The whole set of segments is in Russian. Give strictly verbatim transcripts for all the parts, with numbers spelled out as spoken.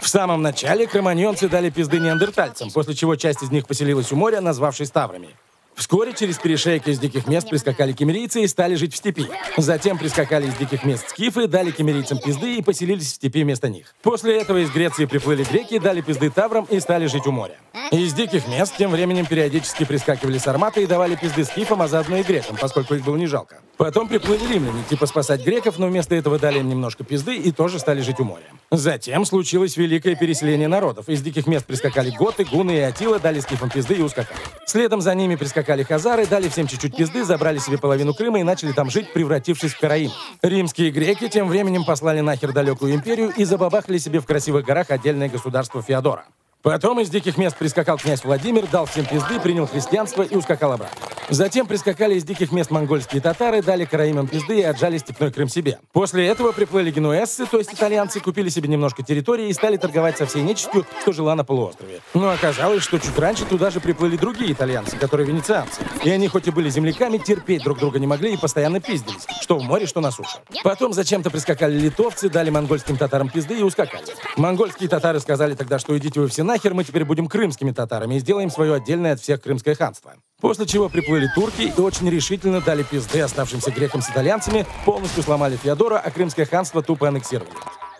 В самом начале кроманьонцы дали пизды неандертальцам, после чего часть из них поселилась у моря, назвавшись Таврами. Вскоре через перешейки из диких мест прискакали киммерийцы и стали жить в степи. Затем прискакали из диких мест скифы, дали киммерийцам пизды и поселились в степи вместо них. После этого из Греции приплыли греки, дали пизды таврам и стали жить у моря. Из диких мест тем временем периодически прискакивали сарматы и давали пизды скифам, а заодно и грекам, поскольку их было не жалко. Потом приплыли римляне, типа спасать греков, но вместо этого дали им немножко пизды и тоже стали жить у моря. Затем случилось великое переселение народов. Из диких мест прискакали готы, гуны и Атила, дали скифам пизды и ускакали. Следом за ними прискакали хазары, дали всем чуть-чуть пизды, забрали себе половину Крыма и начали там жить, превратившись в караим. Римские греки тем временем послали нахер далекую империю и забабахали себе в красивых горах отдельное государство Феодора. Потом из диких мест прискакал князь Владимир, дал всем пизды, принял христианство и ускакал обратно. Затем прискакали из диких мест монгольские татары, дали караимам пизды и отжали степной Крым себе. После этого приплыли генуэзцы, то есть итальянцы, купили себе немножко территории и стали торговать со всей нечистью, что жила на полуострове. Но оказалось, что чуть раньше туда же приплыли другие итальянцы, которые венецианцы. И они хоть и были земляками, терпеть друг друга не могли и постоянно пиздились, что в море, что на суше. Потом зачем-то прискакали литовцы, дали монгольским татарам пизды и ускакали. Монгольские татары сказали тогда, что идите вы все нахер, мы теперь будем крымскими татарами и сделаем свое отдельное от всех крымское ханство. После чего приплыли турки и очень решительно дали пизды оставшимся грекам с итальянцами, полностью сломали Феодора, а крымское ханство тупо аннексировали.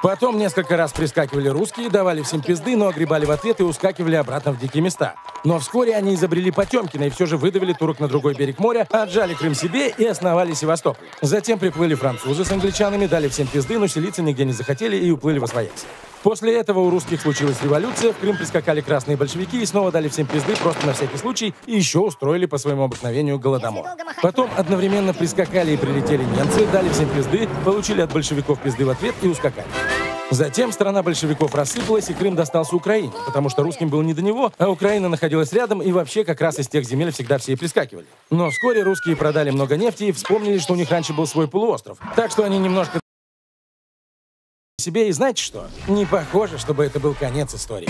Потом несколько раз прискакивали русские, давали всем пизды, но огребали в ответ и ускакивали обратно в дикие места. Но вскоре они изобрели Потемкина и все же выдавили турок на другой берег моря, отжали Крым себе и основали Севастополь. Затем приплыли французы с англичанами, дали всем пизды, но селиться нигде не захотели и уплыли восвояси. После этого у русских случилась революция, в Крым прискакали красные большевики и снова дали всем пизды просто на всякий случай и еще устроили по своему обыкновению голодомор. Потом одновременно прискакали и прилетели немцы, дали всем пизды, получили от большевиков пизды в ответ и ускакали. Затем страна большевиков рассыпалась, и Крым достался Украине, потому что русским было не до него, а Украина находилась рядом, и вообще как раз из тех земель всегда все и прискакивали. Но вскоре русские продали много нефти и вспомнили, что у них раньше был свой полуостров. Так что они немножко... себе, и знаете что? Не похоже, чтобы это был конец истории.